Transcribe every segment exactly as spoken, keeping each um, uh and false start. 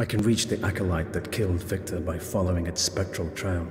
I can reach the acolyte that killed Victor by following its spectral trail.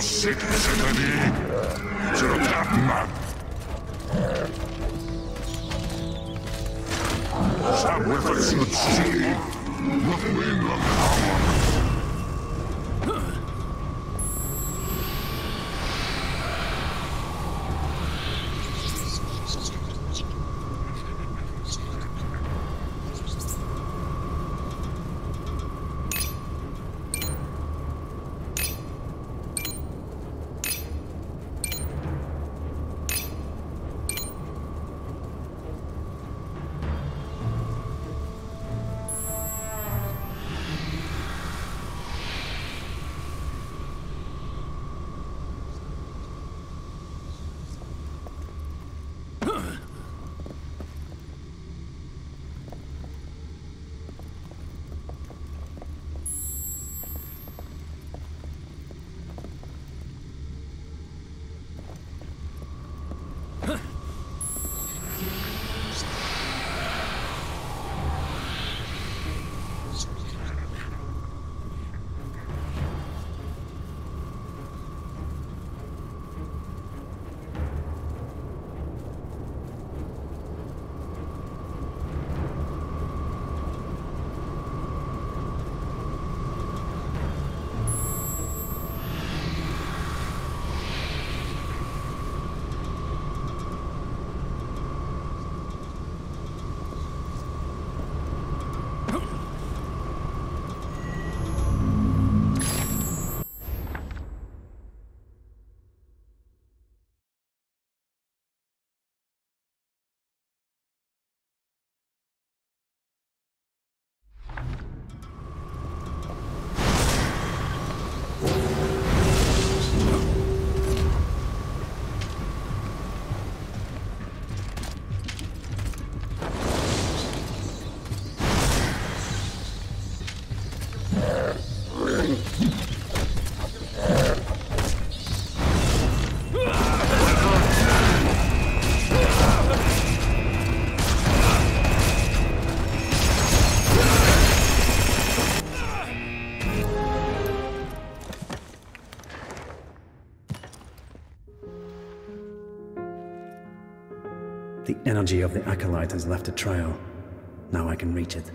Sickness and enemy to the man. Stand with us and see what we love our. The energy of the acolyte has left a trail. Now I can reach it.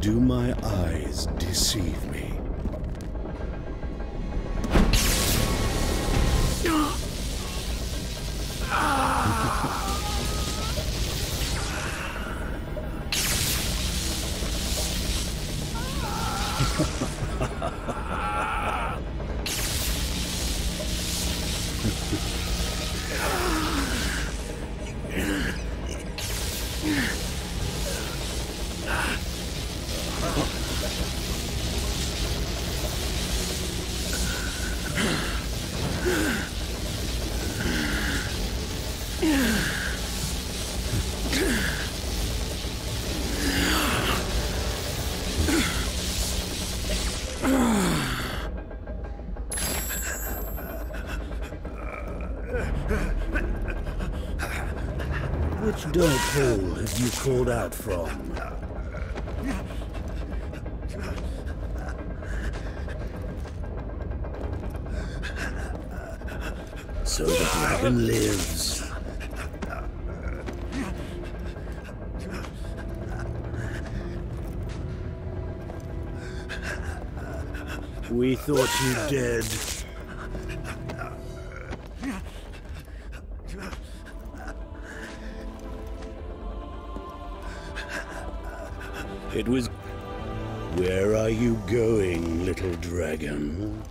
Do my eyes deceive me? Which dark hole have you crawled out from? So the dragon lives. We thought you dead. It was... Where are you going, little dragon?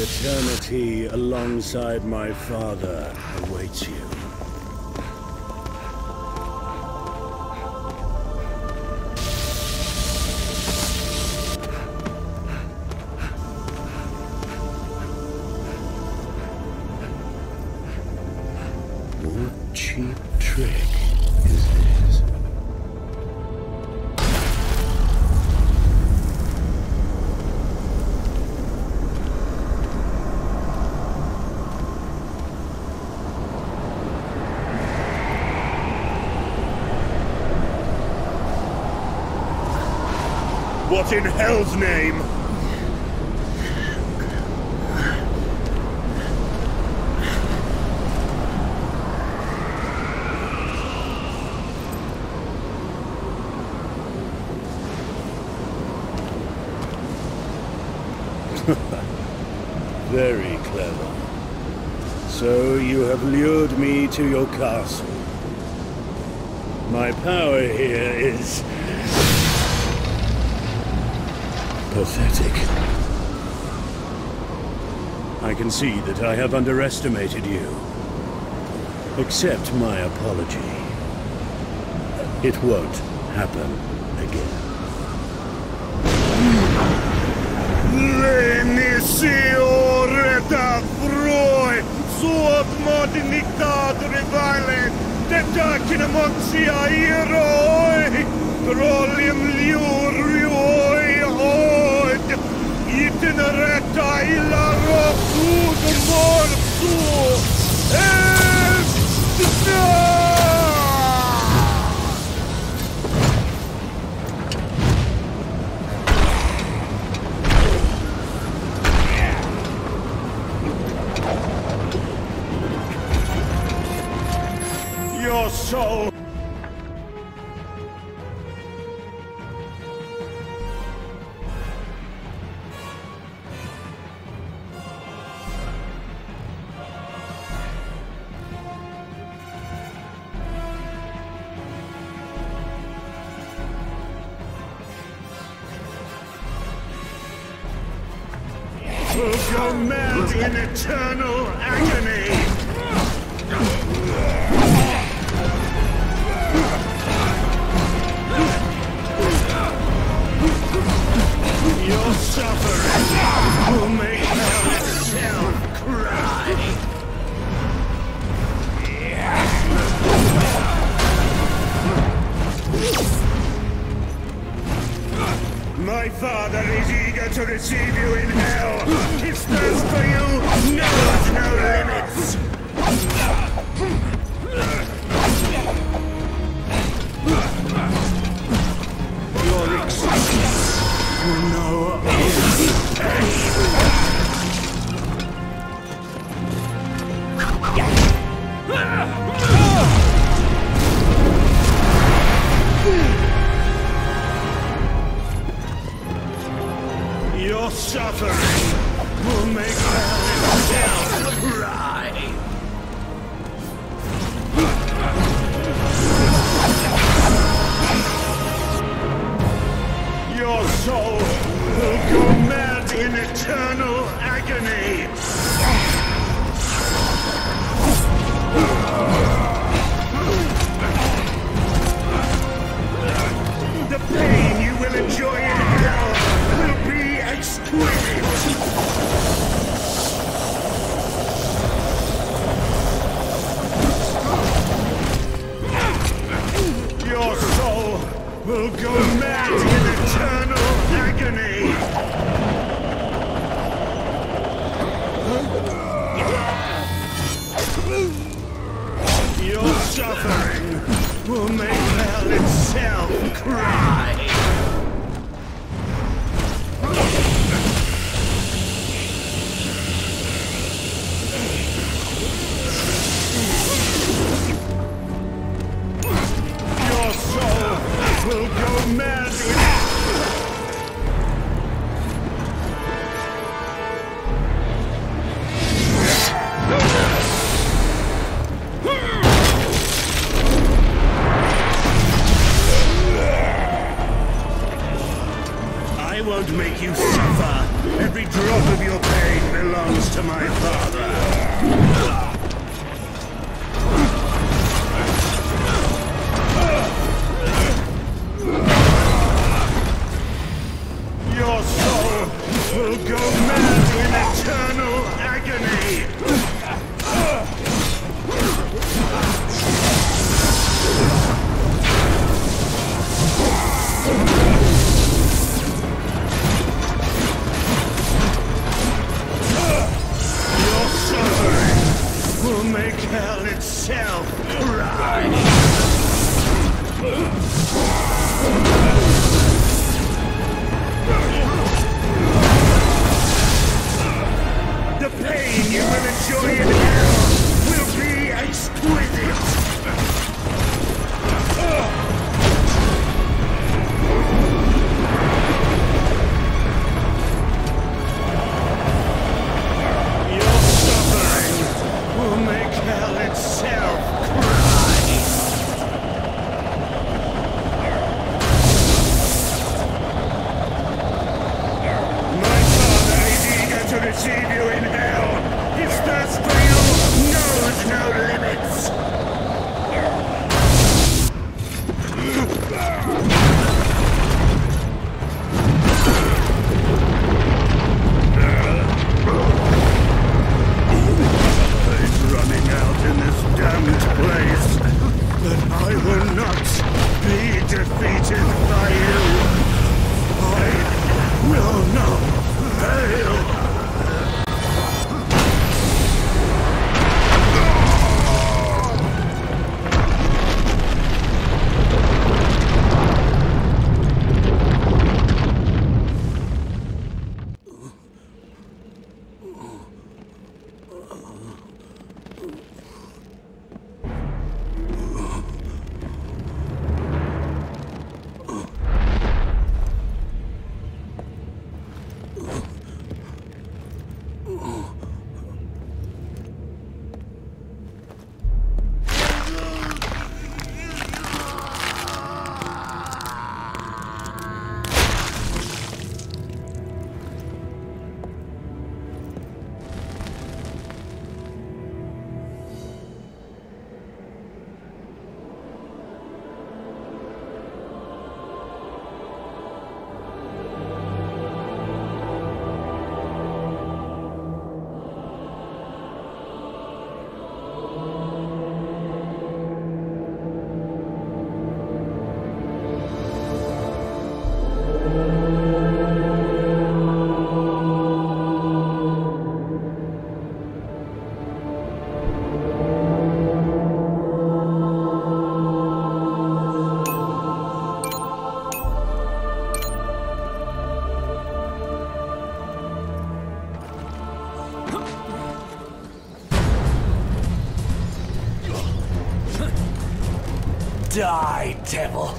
Eternity alongside my father awaits you. What cheap trick is this? What in hell's name? Very clever. So you have lured me to your castle. My power here is... pathetic. I can see that I have underestimated you. Accept my apology. It won't happen again. L'inicio retafroi, suot modinitat revile, detacinemoncia iroi, trollim liurioi hoi. Itinerata illa rotu the mortu and your soul. Command in eternal agony! Your suffering will make hell itself cry! My father is eager to receive you in hell! His thirst for you knows no limits! Your existence will know his pain! Your suffering will make hell itself cry. Your soul will go mad in eternal agony. The pain you will enjoy in hell will be exquisite. Will go mad in eternal agony! Your suffering will make hell itself cry! hell itself rise. The pain you will enjoy in hell will be exquisite. Die, devil!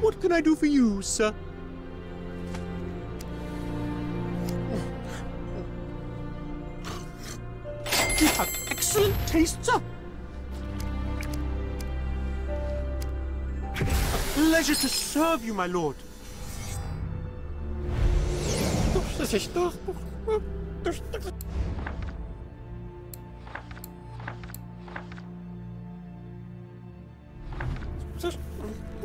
What can I do for you, sir? You have excellent taste, sir. A pleasure to serve you, my lord.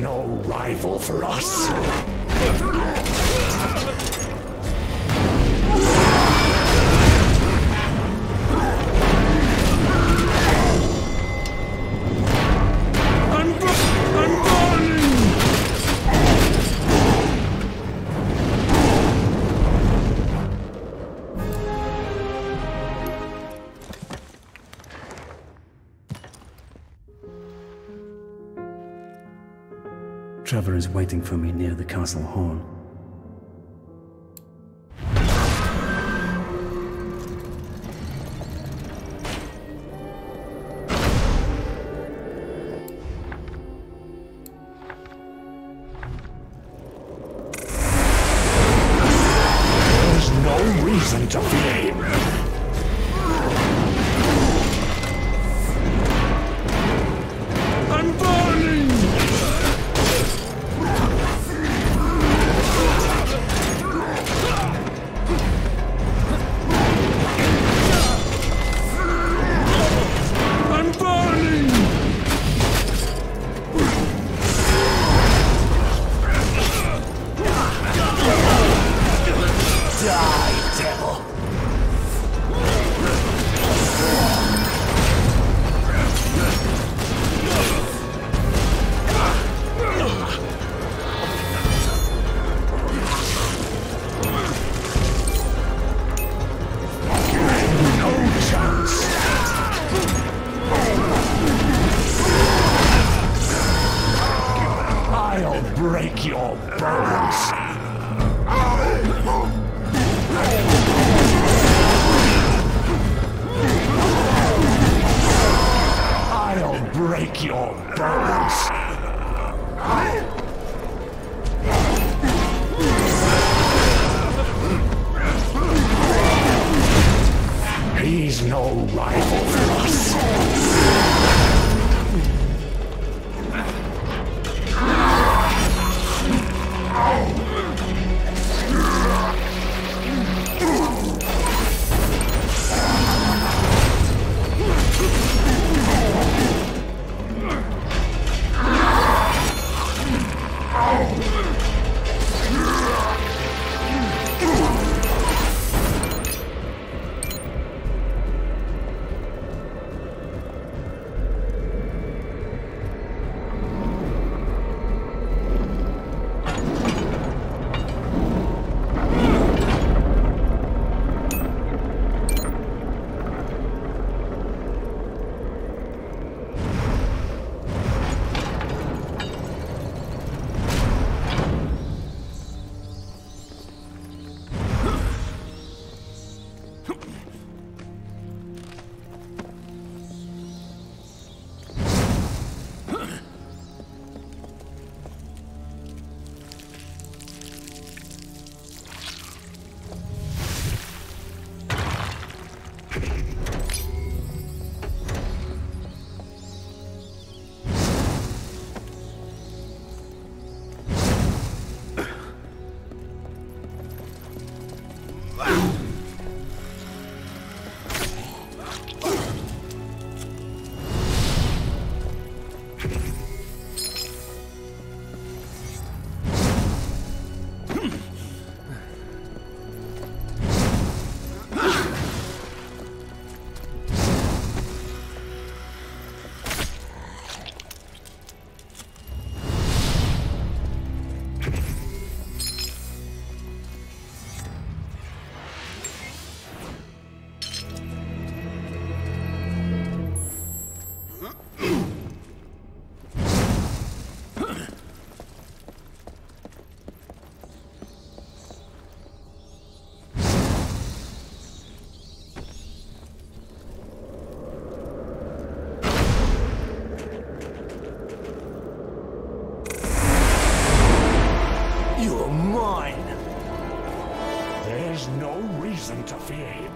No rival for us. Trevor is waiting for me near the castle horn. There's no reason to fear. Die, devil! mine. There's no reason to fear him.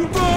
I'm